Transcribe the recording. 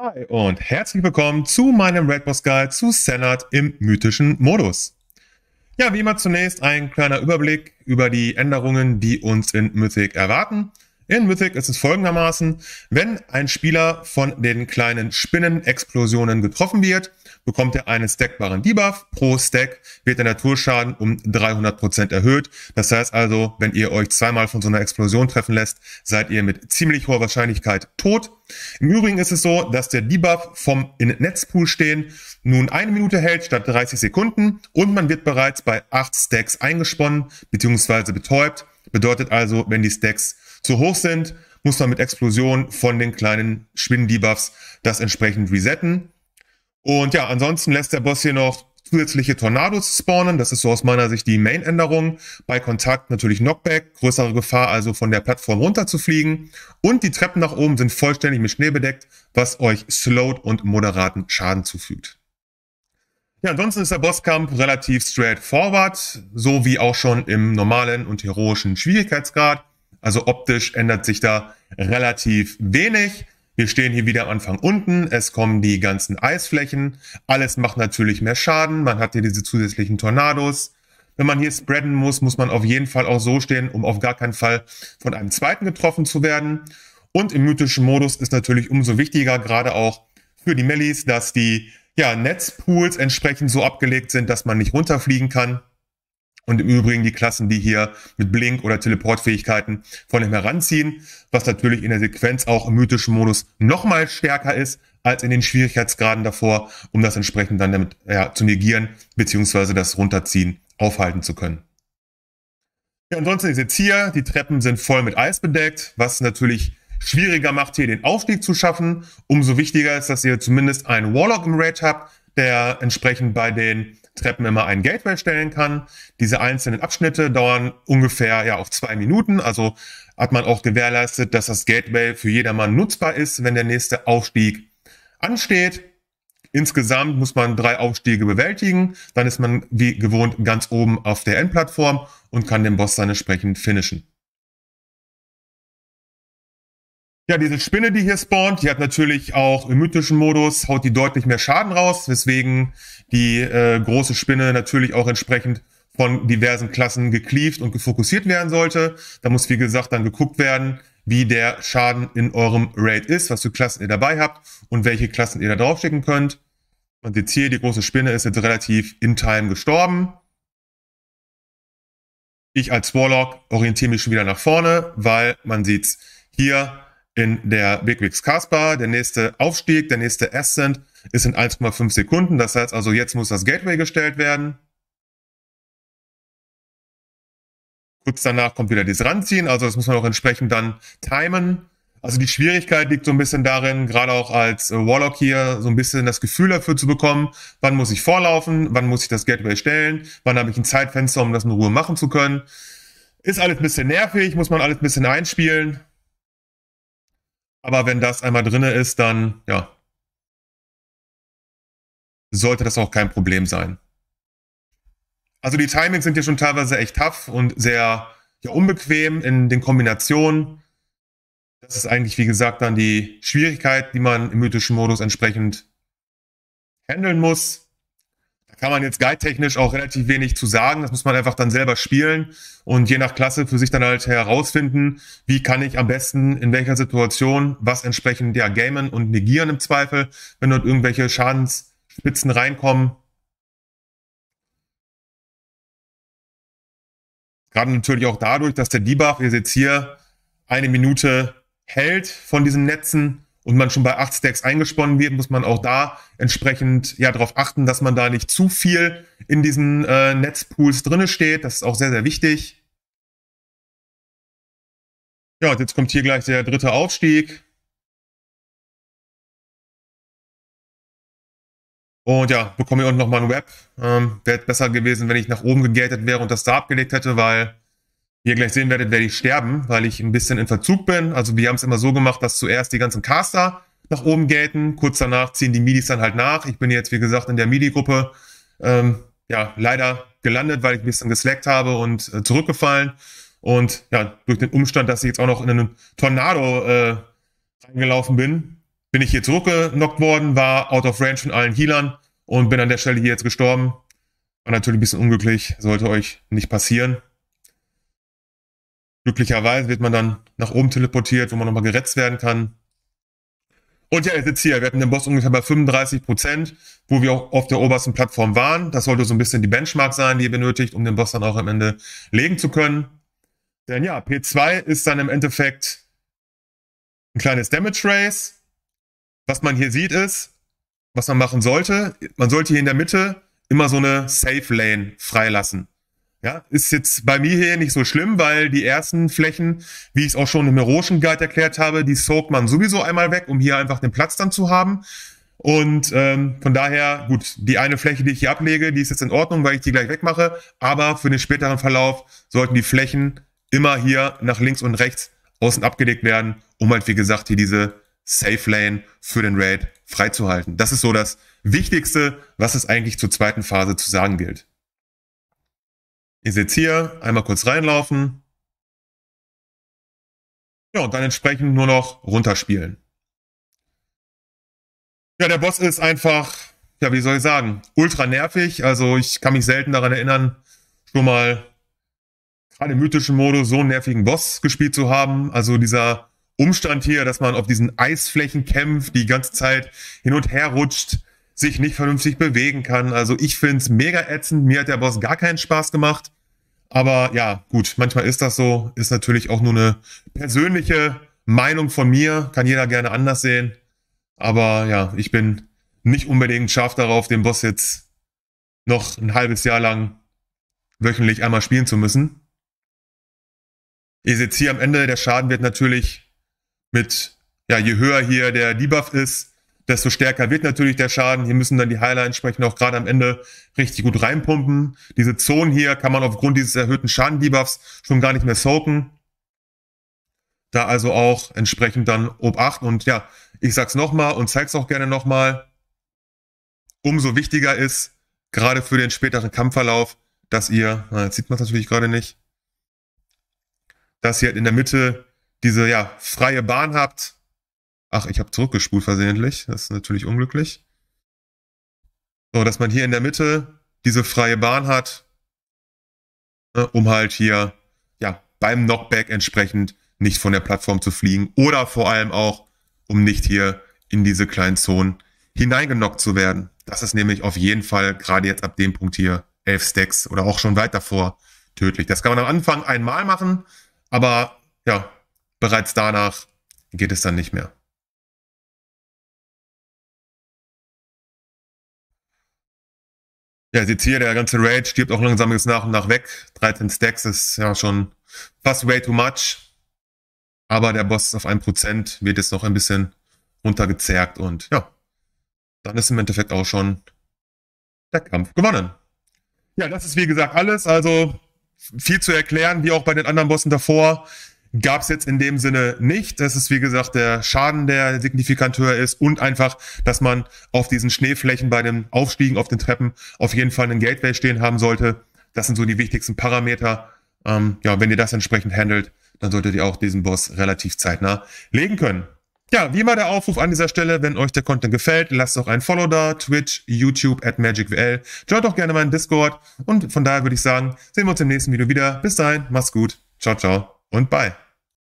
Hi und herzlich willkommen zu meinem Red Boss Guide zu Sennarth im mythischen Modus. Ja, wie immer zunächst ein kleiner Überblick über die Änderungen, die uns in Mythic erwarten. In Mythic ist es folgendermaßen: Wenn ein Spieler von den kleinen Spinnenexplosionen getroffen wird, bekommt er einen stackbaren Debuff. Pro Stack wird der Naturschaden um 300% erhöht. Das heißt also, wenn ihr euch zweimal von so einer Explosion treffen lässt, seid ihr mit ziemlich hoher Wahrscheinlichkeit tot. Im Übrigen ist es so, dass der Debuff vom in Netzpool stehen nun 1 Minute hält statt 30 Sekunden und man wird bereits bei 8 Stacks eingesponnen bzw. betäubt. Bedeutet also, wenn die Stacks zu hoch sind, muss man mit Explosion von den kleinen Spinnen-Debuffs das entsprechend resetten. Und ja, ansonsten lässt der Boss hier noch zusätzliche Tornados spawnen. Das ist so aus meiner Sicht die Main-Änderung. Bei Kontakt natürlich Knockback, größere Gefahr also von der Plattform runterzufliegen. Und die Treppen nach oben sind vollständig mit Schnee bedeckt, was euch slowed und moderaten Schaden zufügt. Ja, ansonsten ist der Bosskampf relativ straightforward, so wie auch schon im normalen und heroischen Schwierigkeitsgrad. Also optisch ändert sich da relativ wenig. Wir stehen hier wieder am Anfang unten, es kommen die ganzen Eisflächen, alles macht natürlich mehr Schaden, man hat hier diese zusätzlichen Tornados. Wenn man hier spreaden muss, muss man auf jeden Fall auch so stehen, um auf gar keinen Fall von einem zweiten getroffen zu werden. Und im mythischen Modus ist natürlich umso wichtiger, gerade auch für die Mellis, dass die Netzpools entsprechend so abgelegt sind, dass man nicht runterfliegen kann. Und im Übrigen die Klassen, die hier mit Blink oder Teleportfähigkeiten von dem heranziehen, was natürlich in der Sequenz auch im mythischen Modus nochmal stärker ist als in den Schwierigkeitsgraden davor, um das entsprechend dann damit zu negieren bzw. das Runterziehen aufhalten zu können. Ja, ansonsten ist jetzt hier, die Treppen sind voll mit Eis bedeckt, was natürlich schwieriger macht, hier den Aufstieg zu schaffen. Umso wichtiger ist, dass ihr zumindest einen Warlock im Raid habt, der entsprechend bei den Treppen immer ein Gateway stellen kann. Diese einzelnen Abschnitte dauern ungefähr auf 2 Minuten, also hat man auch gewährleistet, dass das Gateway für jedermann nutzbar ist, wenn der nächste Aufstieg ansteht. Insgesamt muss man 3 Aufstiege bewältigen, dann ist man wie gewohnt ganz oben auf der Endplattform und kann den Boss dann entsprechend finishen. Ja, diese Spinne, die hier spawnt, die hat natürlich auch im mythischen Modus, haut die deutlich mehr Schaden raus, weswegen die große Spinne natürlich auch entsprechend von diversen Klassen gecleaved und gefokussiert werden sollte. Da muss, wie gesagt, dann geguckt werden, wie der Schaden in eurem Raid ist, was für Klassen ihr dabei habt und welche Klassen ihr da draufschicken könnt. Und jetzt hier, die große Spinne ist jetzt relativ in Time gestorben. Ich als Warlock orientiere mich schon wieder nach vorne, weil man sieht's hier, in der BigWigs Casper, der nächste Aufstieg, der nächste Ascent ist in 1,5 Sekunden. Das heißt also, jetzt muss das Gateway gestellt werden. Kurz danach kommt wieder das Ranziehen, also das muss man auch entsprechend dann timen. Also die Schwierigkeit liegt so ein bisschen darin, gerade auch als Warlock hier so ein bisschen das Gefühl dafür zu bekommen, wann muss ich vorlaufen, wann muss ich das Gateway stellen, wann habe ich ein Zeitfenster, um das in Ruhe machen zu können. Ist alles ein bisschen nervig, muss man alles ein bisschen einspielen. Aber wenn das einmal drin ist, dann sollte das auch kein Problem sein. Also die Timings sind hier schon teilweise echt tough und sehr unbequem in den Kombinationen. Das ist eigentlich, wie gesagt, dann die Schwierigkeit, die man im mythischen Modus entsprechend handeln muss. Da kann man jetzt guide-technisch auch relativ wenig zu sagen. Das muss man einfach dann selber spielen und je nach Klasse für sich dann halt herausfinden, wie kann ich am besten in welcher Situation was entsprechend gamen und negieren im Zweifel, wenn dort irgendwelche Schadensspitzen reinkommen. Gerade natürlich auch dadurch, dass der Debuff, ihr seht hier, 1 Minute hält von diesen Netzen und man schon bei 8 Stacks eingesponnen wird, muss man auch da entsprechend darauf achten, dass man da nicht zu viel in diesen Netzpools drinne steht. Das ist auch sehr, sehr wichtig. Ja, und jetzt kommt hier gleich der dritte Aufstieg. Und ja, bekomme hier unten nochmal ein Web. Wäre besser gewesen, wenn ich nach oben gegatet wäre und das da abgelegt hätte, weil wie ihr gleich sehen werdet, werde ich sterben, weil ich ein bisschen in Verzug bin. Also wir haben es immer so gemacht, dass zuerst die ganzen Caster nach oben gaten, kurz danach ziehen die Midis dann halt nach. Ich bin jetzt, wie gesagt, in der Midi-Gruppe leider gelandet, weil ich ein bisschen geslackt habe und zurückgefallen. Und durch den Umstand, dass ich jetzt auch noch in einen Tornado reingelaufen bin, bin ich hier zurückgenockt worden, war out of range von allen Healern und bin an der Stelle hier jetzt gestorben. War natürlich ein bisschen unglücklich, sollte euch nicht passieren. Glücklicherweise wird man dann nach oben teleportiert, wo man nochmal gerettet werden kann. Und ja, jetzt sitzt hier, wir hatten den Boss ungefähr bei 35%, wo wir auch auf der obersten Plattform waren. Das sollte so ein bisschen die Benchmark sein, die ihr benötigt, um den Boss dann auch am Ende legen zu können. Denn ja, P2 ist dann im Endeffekt ein kleines Damage-Race. Was man hier sieht ist, was man machen sollte, man sollte hier in der Mitte immer so eine Safe-Lane freilassen. Ja, ist jetzt bei mir hier nicht so schlimm, weil die ersten Flächen, wie ich es auch schon im heroischen Guide erklärt habe, die soakt man sowieso einmal weg, um hier einfach den Platz dann zu haben. Und von daher, gut, die eine Fläche, die ich hier ablege, die ist jetzt in Ordnung, weil ich die gleich wegmache. Aber für den späteren Verlauf sollten die Flächen immer hier nach links und rechts außen abgedeckt werden, um halt, wie gesagt, hier diese Safe Lane für den Raid freizuhalten. Das ist so das Wichtigste, was es eigentlich zur zweiten Phase zu sagen gilt. Ihr seht hier, einmal kurz reinlaufen. Ja, und dann entsprechend nur noch runterspielen. Ja, der Boss ist einfach, ja, wie soll ich sagen, ultra nervig. Also ich kann mich selten daran erinnern, schon mal gerade im mythischen Modus so einen nervigen Boss gespielt zu haben. Also dieser Umstand hier, dass man auf diesen Eisflächen kämpft, die ganze Zeit hin und her rutscht, sich nicht vernünftig bewegen kann. Also ich finde es mega ätzend. Mir hat der Boss gar keinen Spaß gemacht. Aber ja, gut, manchmal ist das so. Ist natürlich auch nur eine persönliche Meinung von mir. Kann jeder gerne anders sehen. Aber ja, ich bin nicht unbedingt scharf darauf, den Boss jetzt noch ein halbes Jahr lang wöchentlich einmal spielen zu müssen. Ihr seht hier am Ende, der Schaden wird natürlich mit, ja, je höher hier der Debuff ist, desto stärker wird natürlich der Schaden. Hier müssen dann die Heiler entsprechend auch gerade am Ende richtig gut reinpumpen. Diese Zonen hier kann man aufgrund dieses erhöhten Schaden-Debuffs schon gar nicht mehr soaken. Da also auch entsprechend dann Obacht. Und ja, ich sag's nochmal und zeig's auch gerne nochmal. Umso wichtiger ist, gerade für den späteren Kampfverlauf, dass ihr, na, jetzt sieht man es natürlich gerade nicht, dass ihr in der Mitte diese, ja, freie Bahn habt. Ach, ich habe zurückgespult versehentlich. Das ist natürlich unglücklich. So, dass man hier in der Mitte diese freie Bahn hat, um halt hier, ja, beim Knockback entsprechend nicht von der Plattform zu fliegen oder vor allem auch, um nicht hier in diese kleinen Zonen hineingenockt zu werden. Das ist nämlich auf jeden Fall gerade jetzt ab dem Punkt hier 11 Stacks oder auch schon weit davor tödlich. Das kann man am Anfang einmal machen, aber ja, bereits danach geht es dann nicht mehr. Ja, seht hier, der ganze Raid stirbt auch langsam jetzt nach und nach weg. 13 Stacks ist ja schon fast way too much. Aber der Boss ist auf 1%, wird jetzt noch ein bisschen runtergezerrt und ja, dann ist im Endeffekt auch schon der Kampf gewonnen. Ja, das ist wie gesagt alles. Also viel zu erklären, wie auch bei den anderen Bossen davor, gab es jetzt in dem Sinne nicht. Es ist wie gesagt der Schaden, der signifikant höher ist und einfach, dass man auf diesen Schneeflächen bei den Aufstiegen auf den Treppen auf jeden Fall einen Gateway stehen haben sollte. Das sind so die wichtigsten Parameter. Ja, wenn ihr das entsprechend handelt, dann solltet ihr auch diesen Boss relativ zeitnah legen können. Ja, wie immer der Aufruf an dieser Stelle, wenn euch der Content gefällt, lasst doch ein Follow da, Twitch, YouTube, @MagicWL, joint doch gerne meinen Discord und von daher würde ich sagen, sehen wir uns im nächsten Video wieder. Bis dahin, macht's gut, ciao, ciao. Und bye.